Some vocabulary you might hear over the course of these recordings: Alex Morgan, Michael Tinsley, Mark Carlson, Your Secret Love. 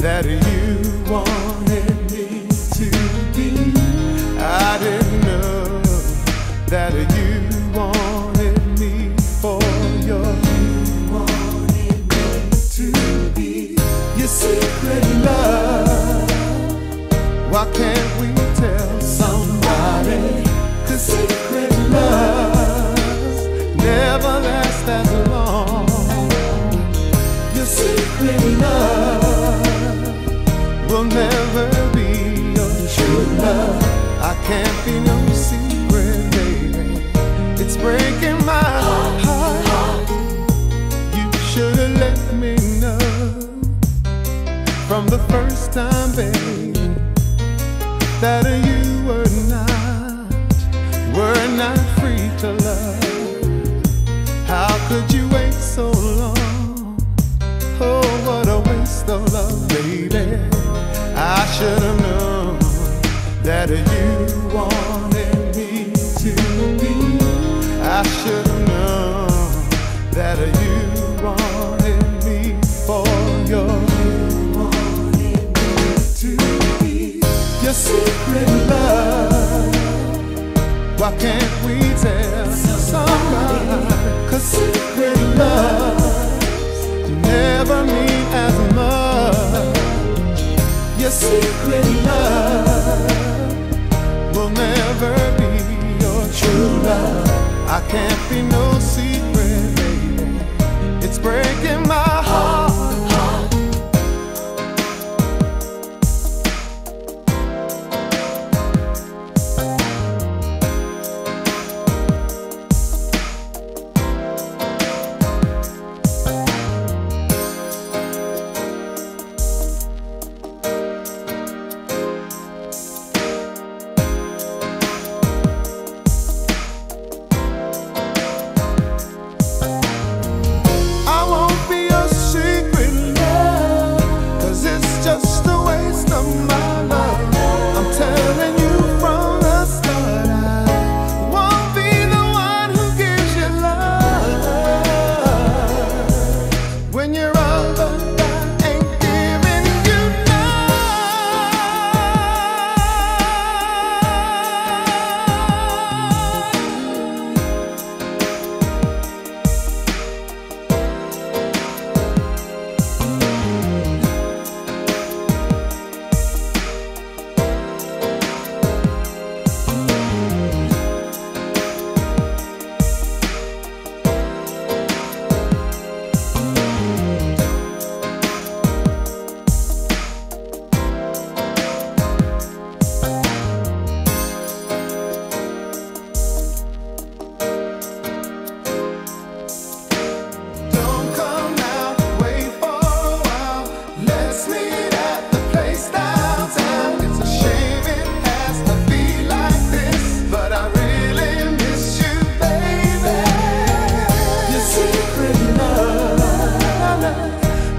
that you wanted me to be. I didn't know that you wanted me for your to be your secret love. Why can't we tell somebody? Cause secret loves never last as long. Your secret love will never be your true love. I can't be no secret, baby. It's breaking my heart. You should've let me know from the first time, baby, that you were not free to love. How could you wait so long? Oh, what a waste of love, baby. I should have known that you wanted me to be. I should have known that you wanted me for your secret love. Why can't we tell somebody? Cause secret loves never mean as much. Your secret love will never be your true love. I can't be no secret, baby. It's breaking my heart.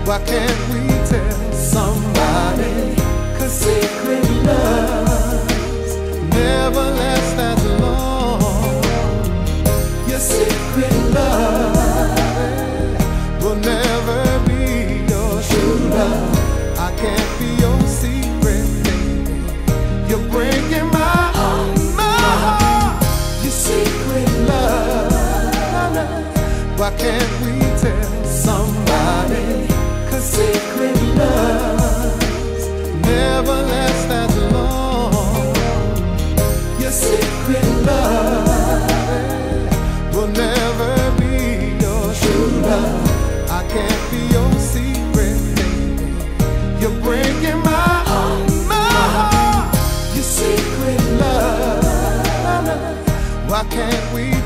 Why can't we tell somebody? Cause secret loves never last as long. Your secret love will never be your true love. I can't be your secret, baby. You're breaking my heart. Your secret love. Why can't we tell somebody? Secret loves never last as long. Your secret love will never be your true love. I can't be your secret, baby. You're breaking my heart. Your secret love. Why can't we?